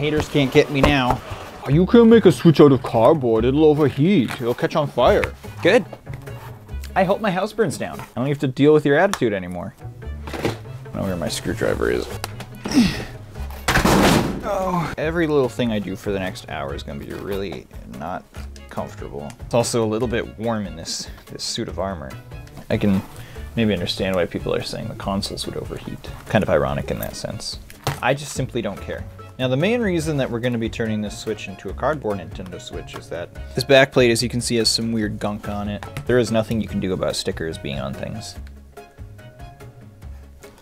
Haters can't get me now. You can't make a Switch out of cardboard. It'll overheat. It'll catch on fire. Good. I hope my house burns down. I don't have to deal with your attitude anymore. I know where my screwdriver is. Oh. Every little thing I do for the next hour is gonna be really not comfortable. It's also a little bit warm in this suit of armor. I can maybe understand why people are saying the consoles would overheat. Kind of ironic in that sense. I just simply don't care. Now the main reason that we're gonna be turning this Switch into a cardboard Nintendo Switch is that this backplate, as you can see, has some weird gunk on it. There is nothing you can do about stickers being on things.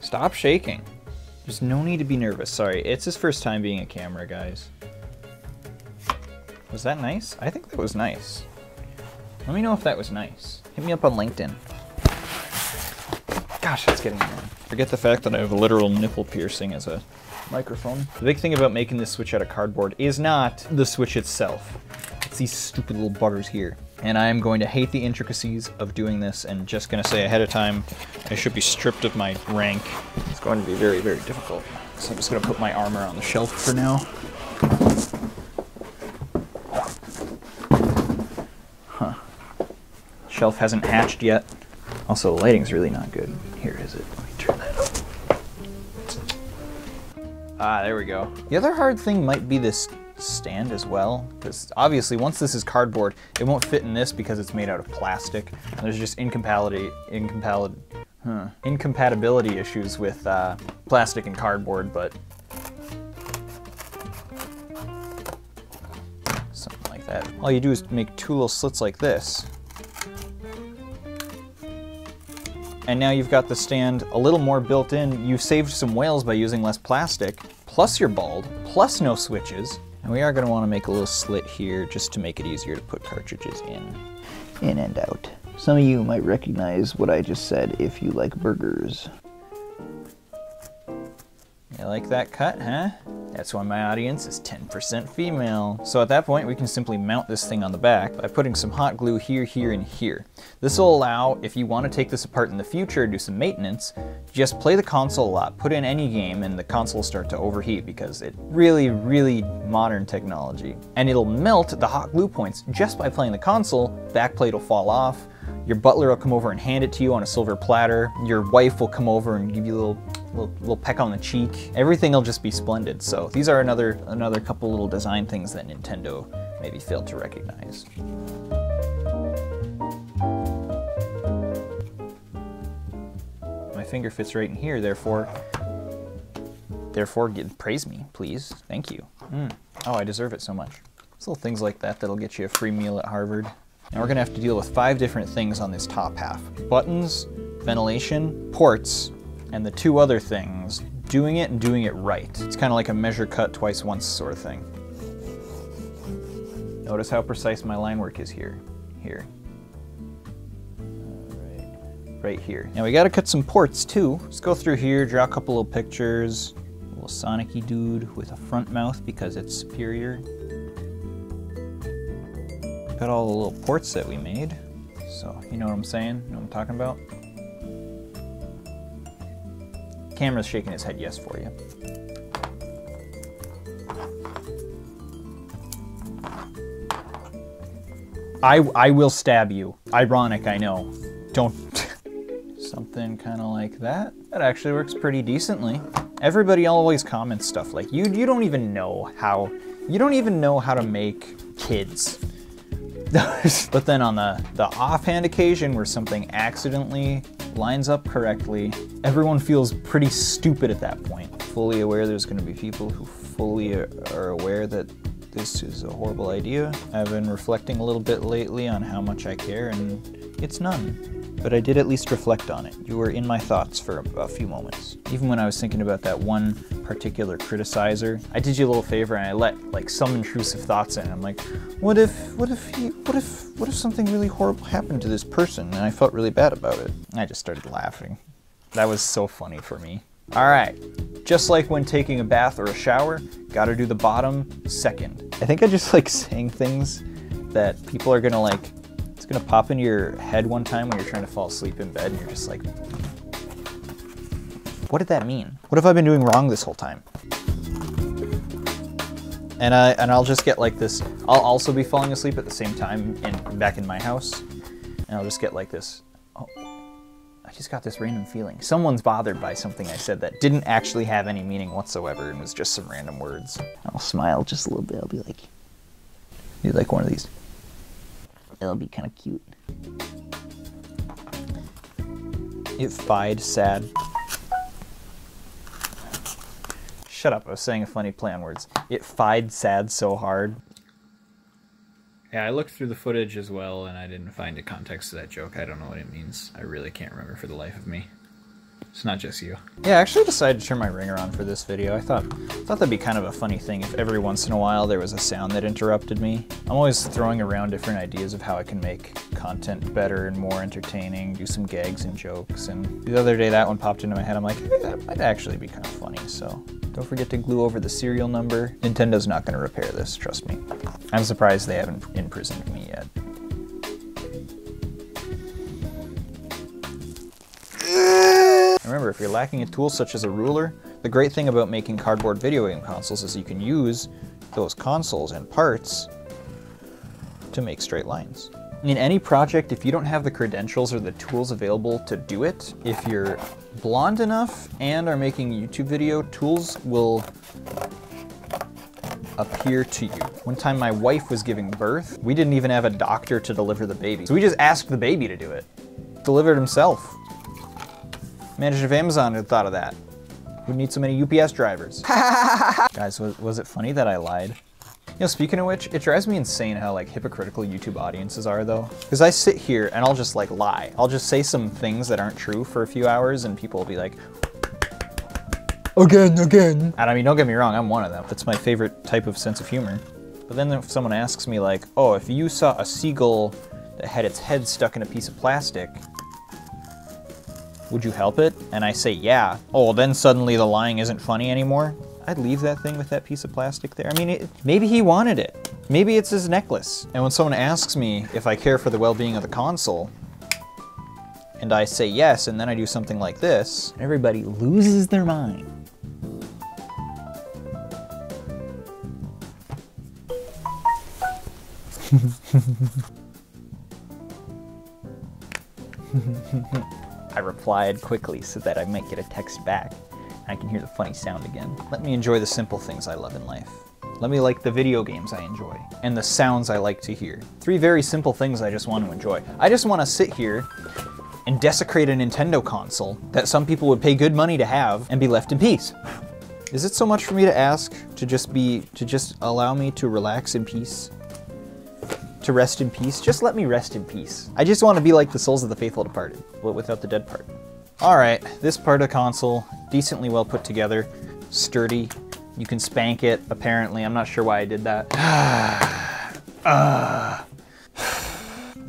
Stop shaking. There's no need to be nervous. Sorry, it's his first time being a camera, guys. Was that nice? I think that was nice. Let me know if that was nice. Hit me up on LinkedIn. Gosh, it's getting warm. Forget the fact that I have a literal nipple piercing as a microphone. The big thing about making this Switch out of cardboard is not the Switch itself. It's these stupid little buggers here. And I am going to hate the intricacies of doing this, and just gonna say ahead of time, I should be stripped of my rank. It's going to be very, very difficult. So I'm just gonna put my armor on the shelf for now. Huh. Shelf hasn't hatched yet. Also, the lighting's really not good. Here is it. Let me turn that up. Ah, there we go. The other hard thing might be this stand as well, because obviously once this is cardboard, it won't fit in this because it's made out of plastic. And there's just incompatibility issues with plastic and cardboard, but something like that. All you do is make two little slits like this. And now you've got the stand a little more built in. You've saved some whales by using less plastic, plus you're bald, plus no switches. And we are gonna wanna make a little slit here just to make it easier to put cartridges in and out. Some of you might recognize what I just said if you like burgers. You like that cut, huh? That's why my audience is 10% female. So at that point, we can simply mount this thing on the back by putting some hot glue here, here, and here. This will allow, if you want to take this apart in the future, do some maintenance, just play the console a lot, put in any game, and the console will start to overheat because it's really, really modern technology. And it'll melt the hot glue points just by playing the console. Backplate will fall off. Your butler will come over and hand it to you on a silver platter. Your wife will come over and give you a little peck on the cheek. Everything will just be splendid. So these are another couple little design things that Nintendo maybe failed to recognize. My finger fits right in here, therefore praise me, please. Thank you. Oh, I deserve it so much. It's little things like that that'll get you a free meal at Harvard. Now we're gonna have to deal with 5 different things on this top half. Buttons, ventilation, ports, and the 2 other things, doing it and doing it right. It's kind of like a measure cut twice once sort of thing. Notice how precise my line work is here, here. Right here. Now we gotta cut some ports too. Let's go through here, draw a couple of pictures. A little Sonic-y dude with a front mouth because it's superior. Got all the little ports that we made. So, you know what I'm saying? You know what I'm talking about? Camera's shaking his head yes for you. I will stab you. Ironic, I know. Don't. Something kind of like that. That actually works pretty decently. Everybody always comments stuff like, you don't even know how, to make kids. But then on the offhand occasion where something accidentally lines up correctly, everyone feels pretty stupid at that point. Fully aware there's gonna be people who fully are aware that this is a horrible idea. I've been reflecting a little bit lately on how much I care, and it's none. But I did at least reflect on it. You were in my thoughts for a few moments. Even when I was thinking about that one particular criticizer, I did you a little favor and I let like some intrusive thoughts in. I'm like, what if something really horrible happened to this person and I felt really bad about it? And I just started laughing. That was so funny for me. All right, just like when taking a bath or a shower, gotta do the bottom second. I think I just like saying things that people are gonna like, it's gonna pop into your head one time when you're trying to fall asleep in bed and you're just like, what did that mean? What have I been doing wrong this whole time? and I'll just get like this. I'll also be falling asleep at the same time back in my house, and I'll just get like this. Oh, I just got this random feeling. Someone's bothered by something I said that didn't actually have any meaning whatsoever and was just some random words. I'll smile just a little bit. I'll be like, do like one of these. It'll be kind of cute. It fied sad. Shut up, I was saying a funny play on words. It fied sad so hard. Yeah, I looked through the footage as well, and I didn't find a context to that joke. I don't know what it means. I really can't remember for the life of me. It's not just you. Yeah, I actually decided to turn my ringer on for this video. I thought that'd be kind of a funny thing if every once in a while there was a sound that interrupted me. I'm always throwing around different ideas of how I can make content better and more entertaining, do some gags and jokes, and the other day that one popped into my head. I'm like, hey, that might actually be kind of funny, so... Don't forget to glue over the serial number. Nintendo's not gonna repair this, trust me. I'm surprised they haven't imprisoned me yet. Remember, if you're lacking a tool such as a ruler, the great thing about making cardboard video game consoles is you can use those consoles and parts to make straight lines. In any project, if you don't have the credentials or the tools available to do it, if you're blonde enough and are making a YouTube video, tools will appear to you. One time my wife was giving birth. We didn't even have a doctor to deliver the baby. So we just asked the baby to do it. Delivered himself. Manager of Amazon had thought of that. Who'd need so many UPS drivers? Guys, was it funny that I lied? You know, speaking of which, it drives me insane how like hypocritical YouTube audiences are though. Because I sit here and I'll just like lie. I'll just say some things that aren't true for a few hours and people will be like, again. And I mean, don't get me wrong, I'm one of them. That's my favorite type of sense of humor. But then if someone asks me like, oh, if you saw a seagull that had its head stuck in a piece of plastic, would you help it? And I say, yeah. Oh, well, then suddenly the lying isn't funny anymore. I'd leave that thing with that piece of plastic there. I mean, maybe he wanted it. Maybe it's his necklace. And when someone asks me if I care for the well-being of the console, and I say yes, and then I do something like this, everybody loses their mind. I replied quickly so that I might get a text back. I can hear the funny sound again. Let me enjoy the simple things I love in life. Let me like the video games I enjoy and the sounds I like to hear. Three very simple things I just want to enjoy. I just want to sit here and desecrate a Nintendo console that some people would pay good money to have and be left in peace. Is it so much for me to ask to just allow me to relax in peace? To rest in peace? Just let me rest in peace. I just want to be like the souls of the faithful departed, but without the dead part. All right, this part of the console, decently well put together, sturdy. You can spank it, apparently. I'm not sure why I did that.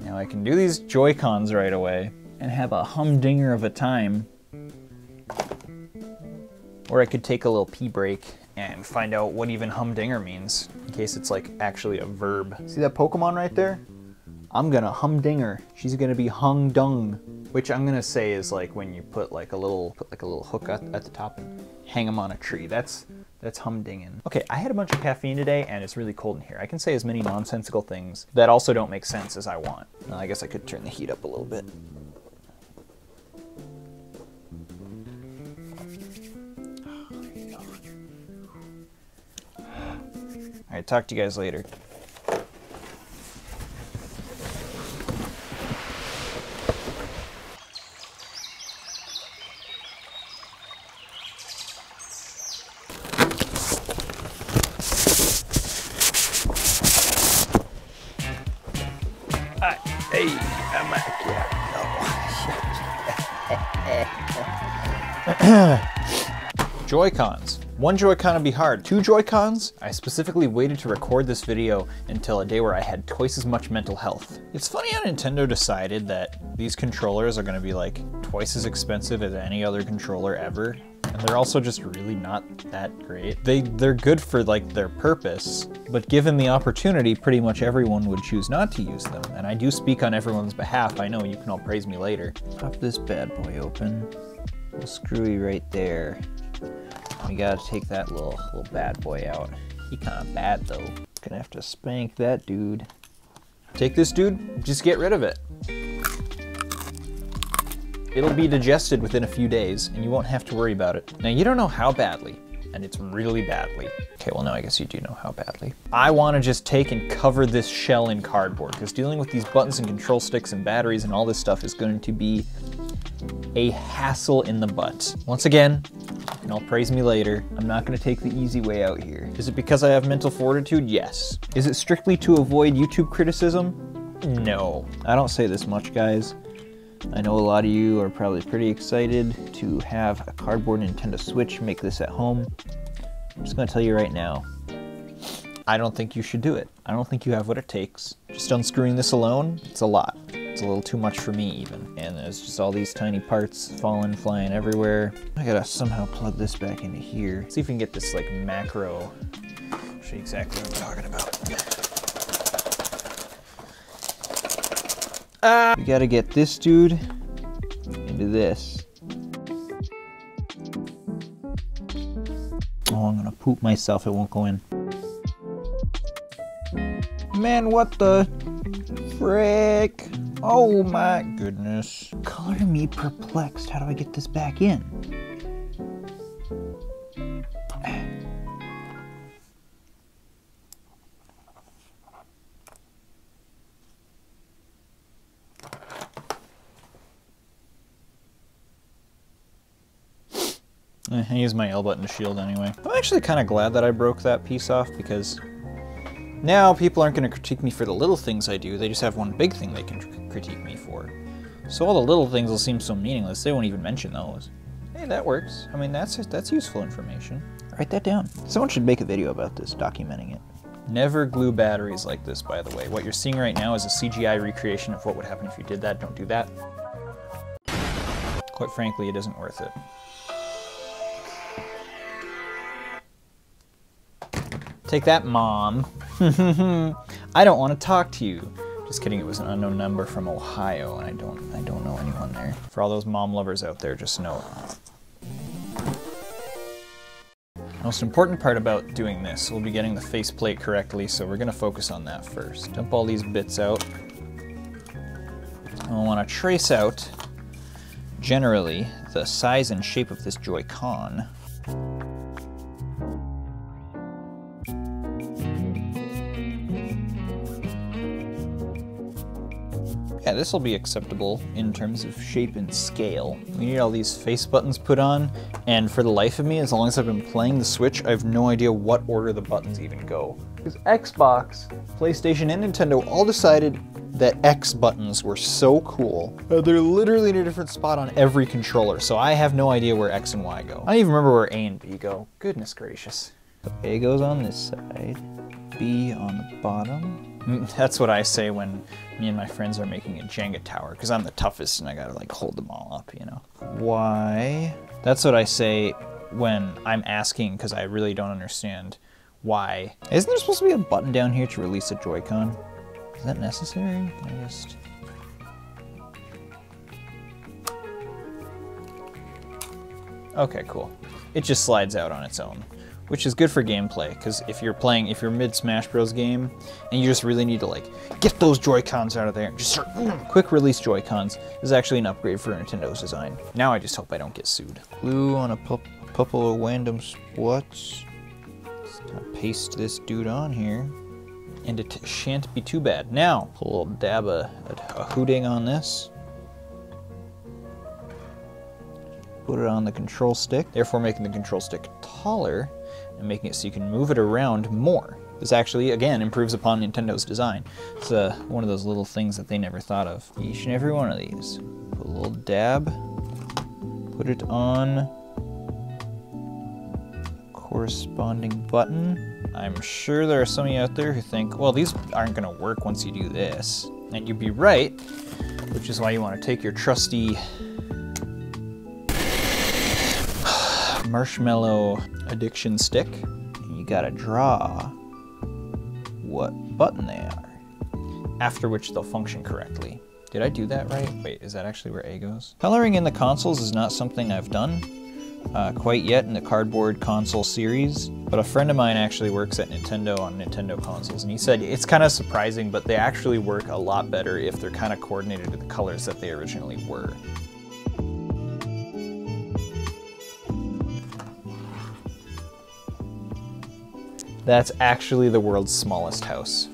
Now I can do these Joy-Cons right away and have a humdinger of a time. Or I could take a little pee break and find out what even humdinger means, in case it's like actually a verb. See that Pokemon right there? I'm gonna humdinger. She's gonna be hung dung. Which I'm gonna say is like when you put like a little hook at the top and hang them on a tree. That's humdingin'. Okay, I had a bunch of caffeine today and it's really cold in here. I can say as many nonsensical things that also don't make sense as I want. I guess I could turn the heat up a little bit. All right, talk to you guys later. Joy-Cons. One Joy-Con would be hard. Two Joy-Cons? I specifically waited to record this video until a day where I had twice as much mental health. It's funny how Nintendo decided that these controllers are gonna be like twice as expensive as any other controller ever. And they're also just really not that great. They're good for like their purpose, but given the opportunity, pretty much everyone would choose not to use them. And I do speak on everyone's behalf. I know you can all praise me later. Pop this bad boy open. Little screwy right there. We gotta take that little bad boy out. He kind of bad though. Gonna have to spank that dude. Take this dude, just get rid of it. It'll be digested within a few days and you won't have to worry about it. Now you don't know how badly, and it's really badly. Okay, well now I guess you do know how badly. I wanna just take and cover this shell in cardboard because dealing with these buttons and control sticks and batteries and all this stuff is going to be a hassle in the butt. Once again, you can all praise me later. I'm not gonna take the easy way out here. Is it because I have mental fortitude? Yes. Is it strictly to avoid YouTube criticism? No. I don't say this much, guys. I know a lot of you are probably pretty excited to have a cardboard Nintendo Switch, make this at home. I'm just gonna tell you right now, I don't think you should do it. I don't think you have what it takes. Just unscrewing this alone, it's a lot. It's a little too much for me even. And there's just all these tiny parts falling, flying everywhere. I gotta somehow plug this back into here. See if we can get this like macro. I'll show you exactly what I'm talking about. We gotta get this dude into this. Oh, I'm gonna poop myself, it won't go in. Man, what the frick? Oh my goodness. Color me perplexed, how do I get this back in? I use my L button to shield anyway. I'm actually kind of glad that I broke that piece off because now people aren't going to critique me for the little things I do. They just have one big thing they can critique me for. So all the little things will seem so meaningless, they won't even mention those. Hey, that works. I mean, that's useful information. Write that down. Someone should make a video about this, documenting it. Never glue batteries like this, by the way. What you're seeing right now is a CGI recreation of what would happen if you did that. Don't do that. Quite frankly, it isn't worth it. Take that, Mom. I don't want to talk to you. Just kidding, it was an unknown number from Ohio, and I don't know anyone there. For all those mom lovers out there, just know it. Most important part about doing this, we'll be getting the faceplate correctly, so we're gonna focus on that first. Dump all these bits out. I wanna trace out, generally, the size and shape of this Joy-Con. Yeah, this will be acceptable in terms of shape and scale. We need all these face buttons put on, and for the life of me, as long as I've been playing the Switch, I have no idea what order the buttons even go. Because Xbox, PlayStation, and Nintendo all decided that X buttons were so cool. They're literally in a different spot on every controller, so I have no idea where X and Y go. I don't even remember where A and B go. Goodness gracious. A goes on this side, B on the bottom. That's what I say when me and my friends are making a Jenga tower, because I'm the toughest and I gotta like hold them all up, you know? Why? That's what I say when I'm asking, because I really don't understand why. Isn't there supposed to be a button down here to release a Joy-Con? Is that necessary? I just... Okay, cool. It just slides out on its own, which is good for gameplay, because if you're mid Smash Bros game, and you just really need to like, get those Joy-Cons out of there, and just start, quick release Joy-Cons is actually an upgrade for Nintendo's design. Now I just hope I don't get sued. Glue on a couple of random spots. Just gonna paste this dude on here, and it shan't be too bad. Now, put a little dab of a hooding on this. Put it on the control stick, therefore making the control stick taller, and making it so you can move it around more. This actually, again, improves upon Nintendo's design. It's one of those little things that they never thought of. Each and every one of these. Put a little dab, put it on the corresponding button. I'm sure there are some of you out there who think, well, these aren't gonna work once you do this. And you'd be right, which is why you wanna take your trusty marshmallow addiction stick, and you gotta draw what button they are, after which they'll function correctly. Did I do that right? Wait, is that actually where A goes? Coloring in the consoles is not something I've done, quite yet in the cardboard console series, but a friend of mine actually works at Nintendo on Nintendo consoles, and he said it's kind of surprising, but they actually work a lot better if they're kind of coordinated with the colors that they originally were. That's actually the world's smallest house.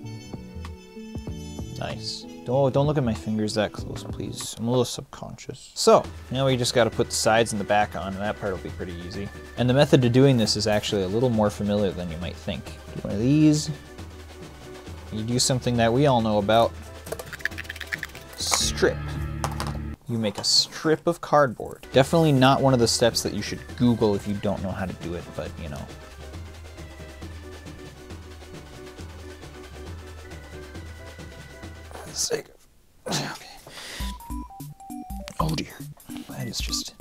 Nice. Don't look at my fingers that close, please. I'm a little subconscious. So, now we just gotta put the sides and the back on, and that part will be pretty easy. And the method of doing this is actually a little more familiar than you might think. Do one of these. You do something that we all know about. Strip. You make a strip of cardboard. Definitely not one of the steps that you should Google if you don't know how to do it, but you know. Sake of, okay. Oh dear, that is just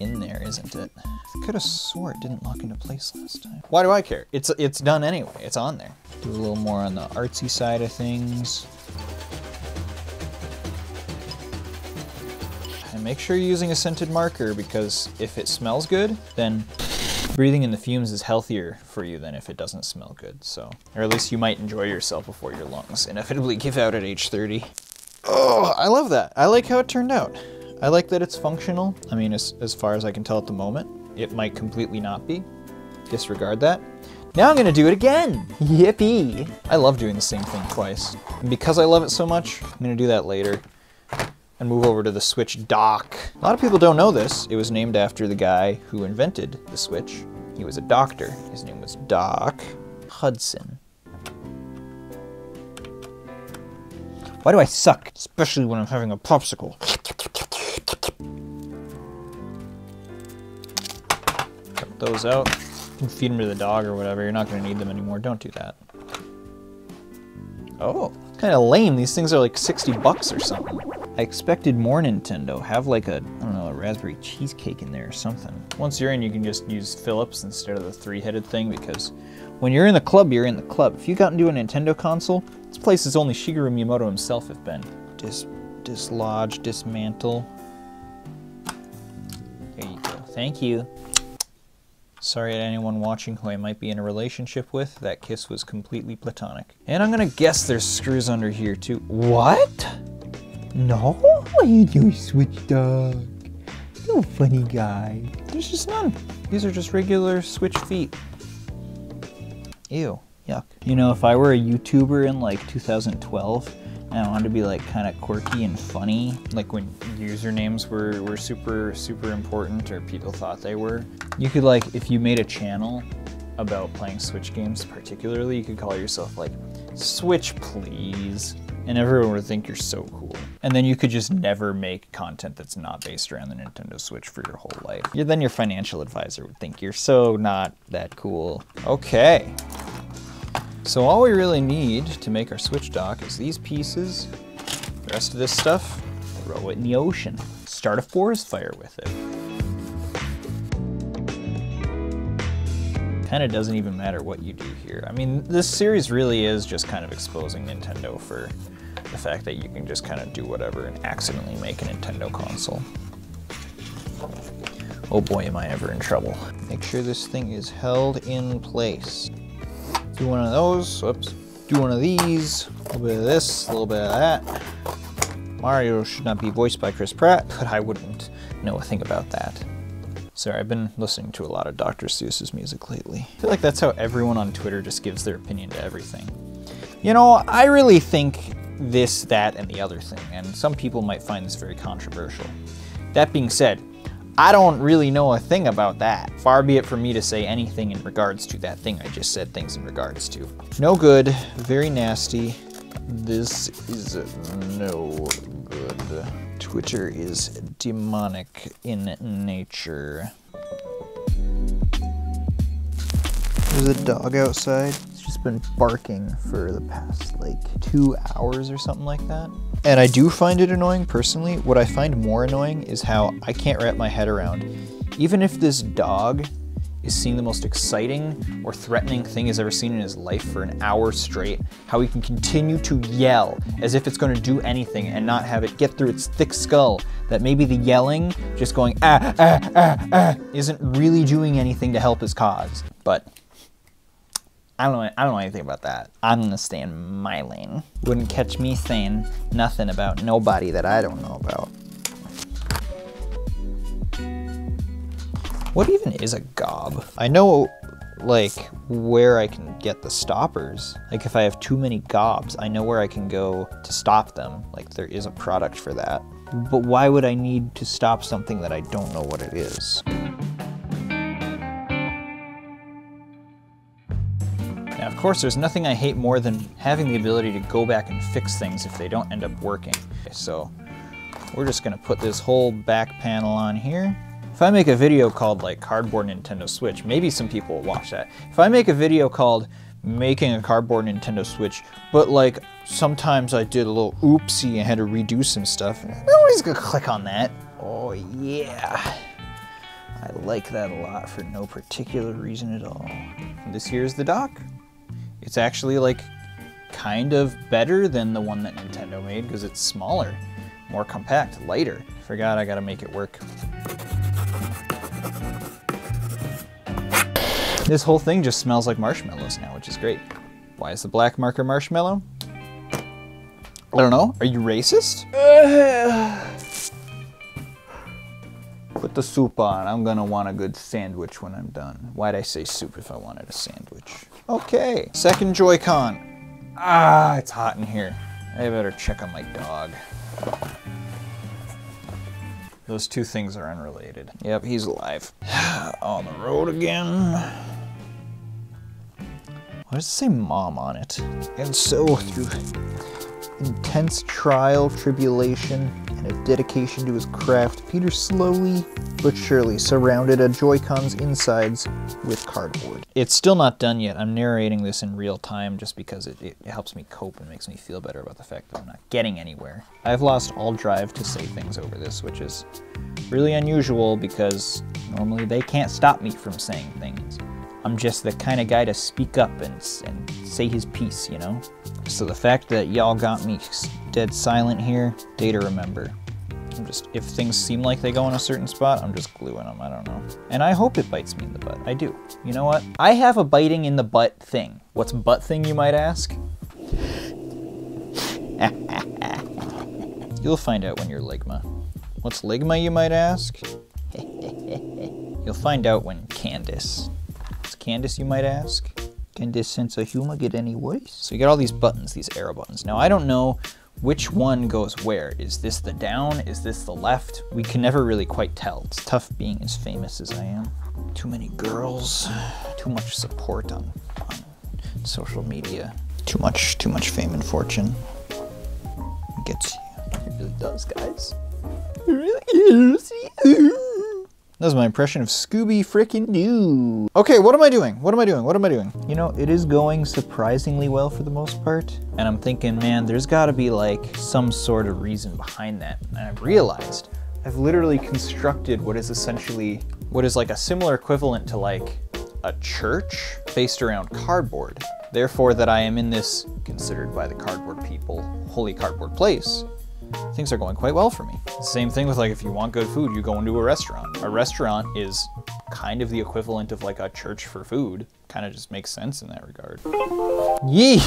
in there, isn't it? I could have swore it didn't lock into place last time. Why do I care? It's done anyway, it's on there. Do a little more on the artsy side of things. And make sure you're using a scented marker, because if it smells good, then breathing in the fumes is healthier for you than if it doesn't smell good, so. Or at least you might enjoy yourself before your lungs inevitably give out at age 30. Oh, I love that. I like how it turned out. I like that it's functional. I mean, as far as I can tell at the moment, it might completely not be. Disregard that. Now I'm gonna do it again. Yippee. I love doing the same thing twice. And because I love it so much, I'm gonna do that later and move over to the Switch dock. A lot of people don't know this. It was named after the guy who invented the Switch. He was a doctor. His name was Doc Hudson. Why do I suck? Especially when I'm having a popsicle. Cut those out. You can feed them to the dog or whatever. You're not gonna need them anymore. Don't do that. Oh, kind of lame. These things are like 60 bucks or something. I expected more Nintendo. Have like a, I don't know, a raspberry cheesecake in there or something. Once you're in, you can just use Phillips instead of the three-headed thing, because when you're in the club, you're in the club. If you got into a Nintendo console, this place is only Shigeru Miyamoto himself have been. Dislodge, dismantle. There you go. Thank you. Sorry at anyone watching who I might be in a relationship with. That kiss was completely platonic. And I'm gonna guess there's screws under here too. What? No? What are you doing, Switch Doc? You're a funny guy. There's just none. These are just regular Switch feet. Ew, yuck. You know, if I were a YouTuber in like 2012, and I wanted to be like kind of quirky and funny, like when usernames were super, super important, or people thought they were, you could like, if you made a channel about playing Switch games particularly, you could call yourself like, Switch Please. And everyone would think you're so cool. And then you could just never make content that's not based around the Nintendo Switch for your whole life. Then your financial advisor would think you're so not that cool. Okay. So all we really need to make our Switch dock is these pieces. The rest of this stuff, throw it in the ocean. Start a forest fire with it. Kind of doesn't even matter what you do here. I mean, this series really is just kind of exposing Nintendo for the fact that you can just kind of do whatever and accidentally make a Nintendo console. Oh boy, am I ever in trouble. Make sure this thing is held in place. Do one of those, oops. Do one of these, a little bit of this, a little bit of that. Mario should not be voiced by Chris Pratt, but I wouldn't know a thing about that. Sorry, I've been listening to a lot of Dr. Seuss's music lately. I feel like that's how everyone on Twitter just gives their opinion to everything. You know, I really think this, that, and the other thing, and some people might find this very controversial. That being said, I don't really know a thing about that. Far be it from me to say anything in regards to that thing I just said things in regards to. No good, very nasty. This is no good. Twitter is demonic in nature. There's a dog outside. Been barking for the past like 2 hours or something like that. And I do find it annoying personally. What I find more annoying is how I can't wrap my head around, even if this dog is seeing the most exciting or threatening thing he's ever seen in his life for an hour straight, how he can continue to yell as if it's going to do anything and not have it get through its thick skull, that maybe the yelling, just going ah, ah, ah, ah, isn't really doing anything to help his cause. But I don't know anything about that. I'm gonna stay in my lane. Wouldn't catch me saying nothing about nobody that I don't know about. What even is a gob? I know, like, where I can get the stoppers. Like, if I have too many gobs, I know where I can go to stop them. Like, there is a product for that. But why would I need to stop something that I don't know what it is? Now, of course, there's nothing I hate more than having the ability to go back and fix things if they don't end up working. So we're just gonna put this whole back panel on here. If I make a video called like Cardboard Nintendo Switch, maybe some people will watch that. If I make a video called Making a Cardboard Nintendo Switch, but like sometimes I did a little oopsie and had to redo some stuff, nobody's gonna click on that. Oh yeah. I like that a lot for no particular reason at all. And this here's the dock. It's actually like kind of better than the one that Nintendo made because it's smaller, more compact, lighter. Forgot I gotta make it work. This whole thing just smells like marshmallows now, which is great. Why is the black marker marshmallow? I don't know. Are you racist? Put the soup on. I'm gonna want a good sandwich when I'm done. Why'd I say soup if I wanted a sandwich? Okay, second Joy-Con. Ah, it's hot in here. I better check on my dog. Those two things are unrelated. Yep, he's alive. On the road again. Why does it say mom on it? And so through intense trial, tribulation, and a dedication to his craft, Peter slowly but surely surrounded a Joy-Con's insides with cardboard. It's still not done yet. I'm narrating this in real time just because it helps me cope and makes me feel better about the fact that I'm not getting anywhere. I've lost all drive to say things over this, which is really unusual because normally they can't stop me from saying things. I'm just the kind of guy to speak up and say his piece, you know? So the fact that y'all got me dead silent here, day to remember. I'm just, if things seem like they go in a certain spot, I'm just gluing them, I don't know. And I hope it bites me in the butt, I do. You know what? I have a biting in the butt thing. What's butt thing, you might ask? You'll find out when you're Ligma. What's Ligma, you might ask? You'll find out when Candace. Candace, you might ask? Can this sense of humor get any worse? So you got all these buttons, these arrow buttons. Now I don't know which one goes where. Is this the down? Is this the left? We can never really quite tell. It's tough being as famous as I am. Too many girls, too much support on social media. Too much fame and fortune. It gets you, it really does, guys. It really is. That was my impression of Scooby frickin' Doo. Okay, what am I doing? What am I doing? What am I doing? You know, it is going surprisingly well for the most part. And I'm thinking, man, there's gotta be like some sort of reason behind that. And I've realized I've literally constructed what is essentially, what is like a similar equivalent to like a church based around cardboard. Therefore that I am in this, considered by the cardboard people, holy cardboard place. Things are going quite well for me. Same thing with like, if you want good food, you go into a restaurant. A restaurant is kind of the equivalent of like a church for food. Kind of just makes sense in that regard. Yee!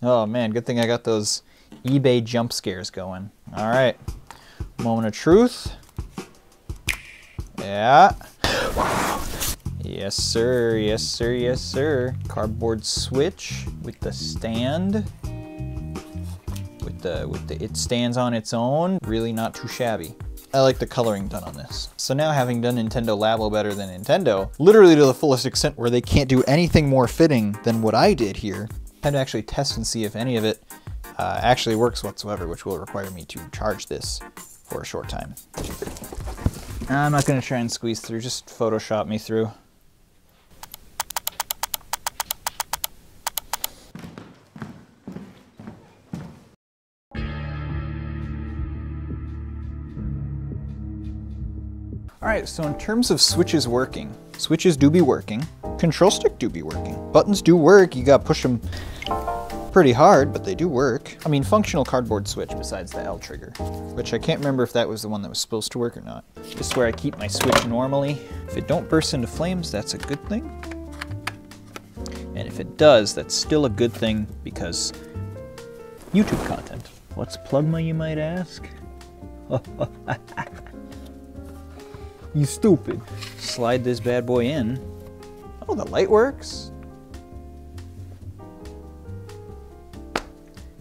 Oh man, good thing I got those eBay jump scares going. All right, moment of truth. Yeah. Yes sir, yes sir, yes sir. Cardboard switch with the stand. It stands on its own, really not too shabby. I like the coloring done on this. So now having done Nintendo Labo better than Nintendo, literally to the fullest extent where they can't do anything more fitting than what I did here, I had to actually test and see if any of it actually works whatsoever, which will require me to charge this for a short time. I'm not gonna try and squeeze through, just Photoshop me through. All right, so in terms of switches working, switches do be working, control stick do be working. Buttons do work, you gotta push them pretty hard, but they do work. I mean, functional cardboard switch besides the L trigger, which I can't remember if that was the one that was supposed to work or not. This is where I keep my switch normally. If it don't burst into flames, that's a good thing. And if it does, that's still a good thing because YouTube content. What's Plugma, you might ask? You stupid. Slide this bad boy in. Oh, the light works.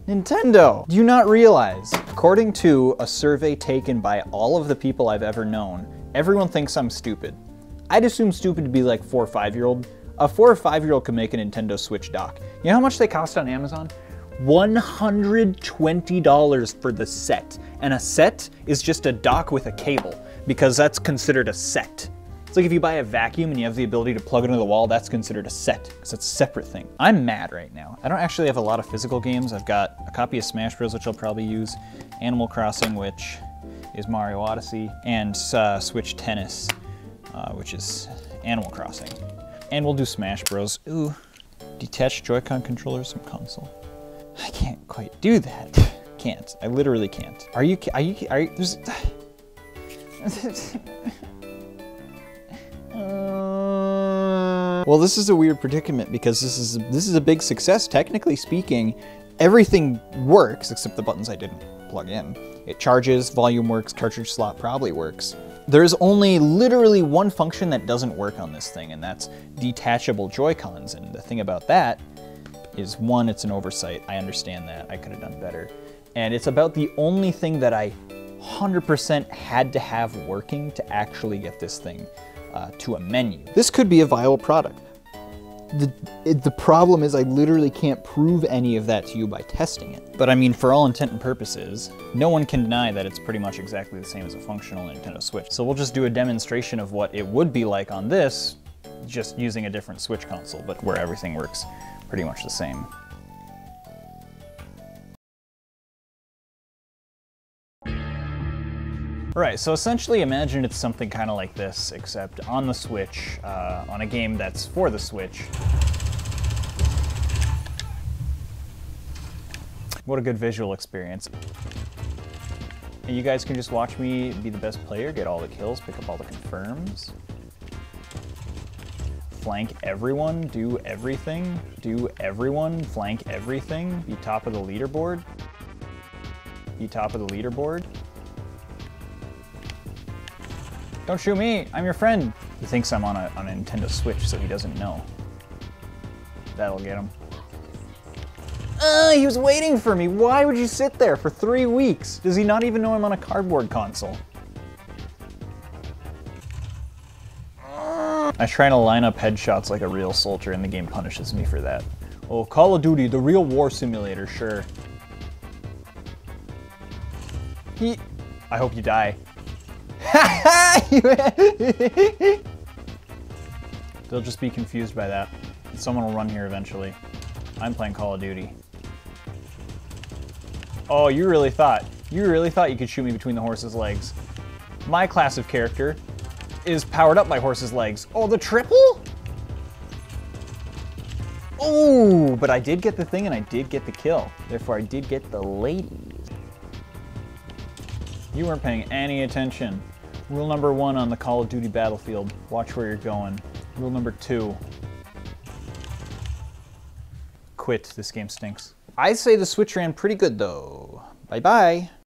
Nintendo! Do you not realize? According to a survey taken by all of the people I've ever known, everyone thinks I'm stupid. I'd assume stupid to be like 4 or 5 year old. A 4 or 5 year old can make a Nintendo Switch dock. You know how much they cost on Amazon? $120 for the set. And a set is just a dock with a cable, because that's considered a set. It's like if you buy a vacuum and you have the ability to plug it into the wall, that's considered a set, because it's a separate thing. I'm mad right now. I don't actually have a lot of physical games. I've got a copy of Smash Bros, which I'll probably use, Animal Crossing, which is Mario Odyssey, and Switch Tennis, which is Animal Crossing. And we'll do Smash Bros. Ooh, detached Joy-Con controllers from console. I can't quite do that. Can't. I literally can't. Are you Well, this is a weird predicament because this is a big success, technically speaking. Everything works except the buttons I didn't plug in. It charges, volume works, cartridge slot probably works. There's only literally one function that doesn't work on this thing, and that's detachable Joy-Cons. And the thing about that is, one, it's an oversight. I understand that. I could have done better. And it's about the only thing that I 100% had to have working to actually get this thing to a menu. This could be a viable product. The problem is I literally can't prove any of that to you by testing it. But I mean, for all intent and purposes, no one can deny that it's pretty much exactly the same as a functional Nintendo Switch. So we'll just do a demonstration of what it would be like on this, just using a different Switch console, but where everything works pretty much the same. Right, so essentially imagine it's something kind of like this, except on the Switch, on a game that's for the Switch. What a good visual experience. And you guys can just watch me be the best player, get all the kills, pick up all the confirms, flank everyone, do everything, flank everything, be top of the leaderboard, Don't shoot me, I'm your friend. He thinks I'm on a Nintendo Switch, so he doesn't know. That'll get him. He was waiting for me. Why would you sit there for 3 weeks? Does he not even know I'm on a cardboard console? I try to line up headshots like a real soldier, and the game punishes me for that. Oh, Call of Duty, the real war simulator, sure. I hope you die. They'll just be confused by that. Someone will run here eventually. I'm playing Call of Duty. Oh, you really thought you could shoot me between the horse's legs. My class of character is powered up by horse's legs. Oh, the triple? Oh, but I did get the thing and I did get the kill. Therefore, I did get the ladies. You weren't paying any attention. Rule number one on the Call of Duty battlefield, watch where you're going. Rule number two, quit, this game stinks. I say the Switch ran pretty good though. Bye-bye.